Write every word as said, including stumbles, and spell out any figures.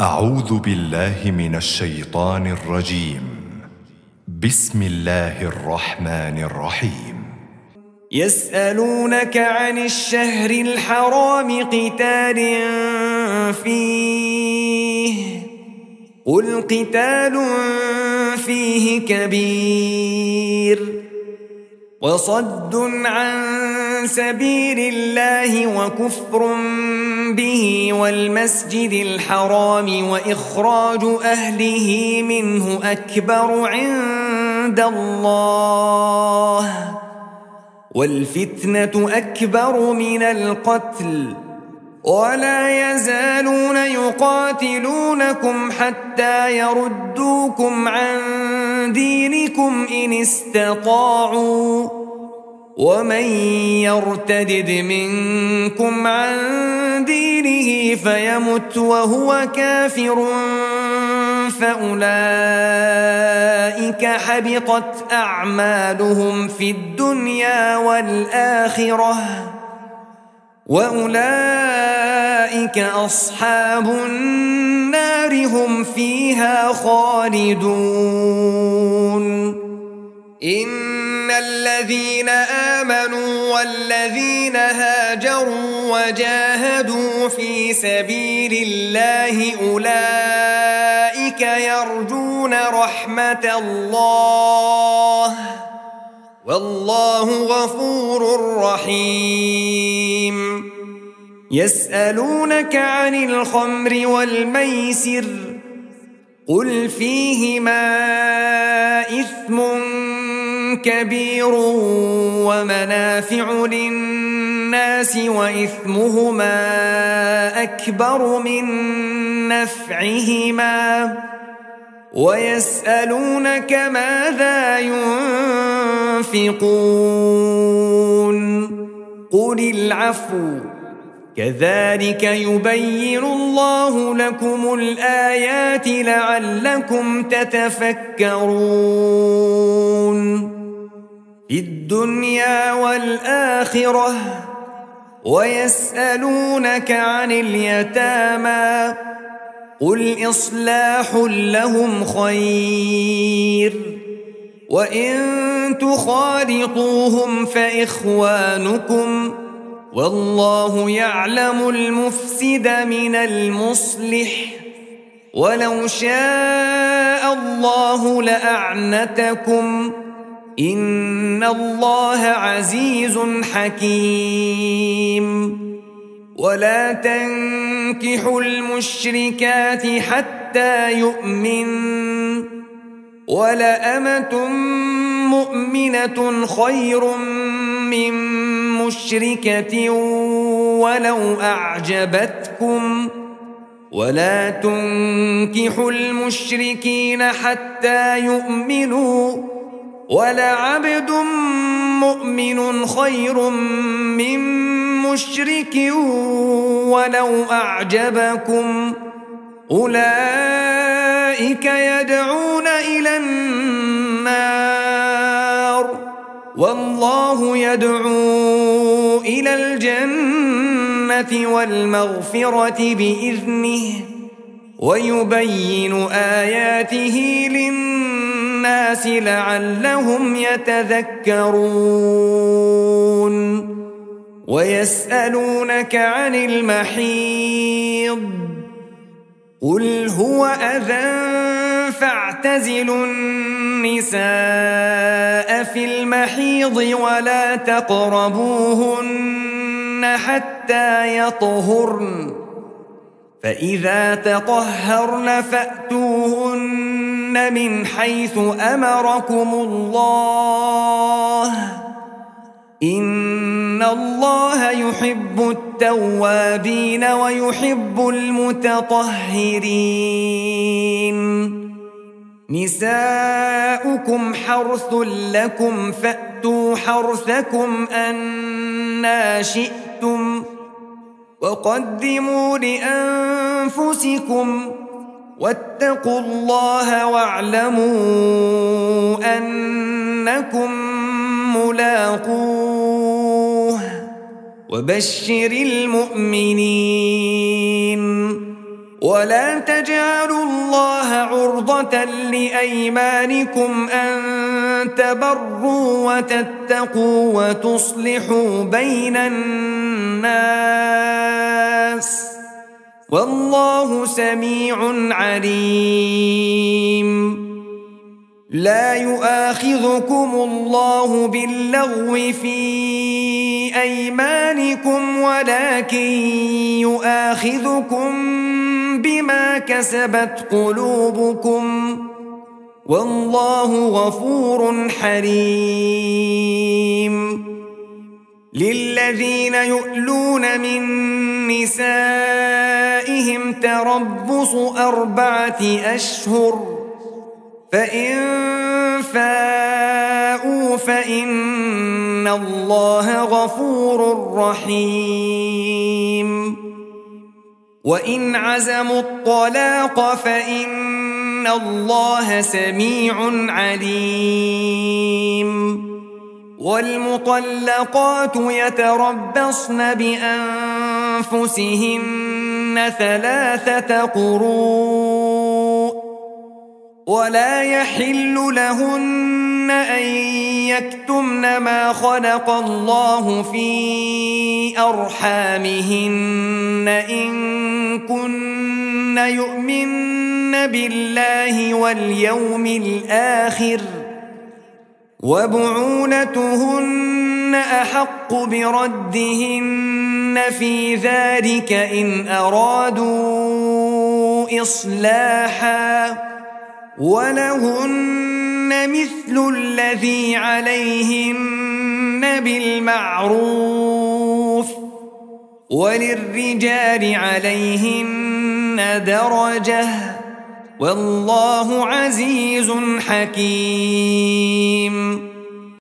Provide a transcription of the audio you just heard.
أعوذ بالله من الشيطان الرجيم. بسم الله الرحمن الرحيم. يسألونك عن الشهر الحرام قتال فيه، قل قتال فيه كبير، وصد عن سبيل الله وكفر به والمسجد الحرام وإخراج أهله منه أكبر عند الله، والفتنة أكبر من القتل، ولا يزالون يقاتلونكم حتى يردوكم عن دينكم إن استطاعوا، ومن يرتدد منكم عن دينه فيمت وهو كافر فأولئك حبطت أعمالهم في الدنيا والآخرة، وأولئك أصحاب النار هم فيها خالدون. إن الذين آمنوا والذين هاجروا وجاهدوا في سبيل الله أولئك يرجون رحمة الله، والله غفور رحيم. يسألونك عن الخمر والميسر، قل فيهما إثم كبير ومنافع للناس وإثمهما أكبر من نفعهما، ويسألونك ماذا ينفقون، قل العفو، كذلك يبين الله لكم الآيات لعلكم تتفكرون في الدنيا والآخرة. ويسألونك عن اليتامى، قل إصلاح لهم خير، وإن تخالطوهم فإخوانكم، والله يعلم المفسد من المصلح، ولو شاء الله لأعنتكم، إن الله عزيز حكيم. ولا تنكحوا المشركات حتى يؤمنوا، ولأمة مؤمنة خير من مشركة ولو أعجبتكم، ولا تنكحوا المشركين حتى يؤمنوا، ولعبد مؤمن خير من مشرك ولو أعجبكم، أولئك يدعون إلى النار، والله يدعو إلى الجنة والمغفرة بإذنه، ويبين آياته للناس لعلهم يتذكرون. ويسألونك عن المحيض، قل هو أذى فاعتزلوا النساء في المحيض ولا تقربوهن حتى يطهرن، فإذا تطهرن فأتوهن من حيث أمركم الله، إن الله يحب التوابين ويحب المتطهرين. نساؤكم حرث لكم فأتوا حرثكم أنى شئتم، وقدموا لأنفسكم، واتقوا الله واعلموا أنكم ملاقوه، وبشر المؤمنين. ولا تجعلوا الله عرضة لأيمانكم أن تبروا وتتقوا وتصلحوا بين الناس والله سميع عليم. لا يؤاخذكم الله باللغو في أيمانكم ولكن يؤاخذكم بما كسبت قلوبكم والله غفور حليم. للذين يؤلون من نسائهم تربص أربعة أشهر فإن فاءوا فإن الله غفور رحيم. وإن عزموا الطلاق فإن الله سميع عليم. والمطلقات يتربصن بأنفسهن ثلاثة قروء ولا يحل لهن أن يكتمن ما خلق الله في أرحامهن إن كن يؤمن بالله واليوم الآخر وبعولتهن أحق بردهن في ذلك إن أرادوا إصلاحا ولهن مثل الذي عليهن بالمعروف وللرجال عليهن درجة والله عزيز حكيم.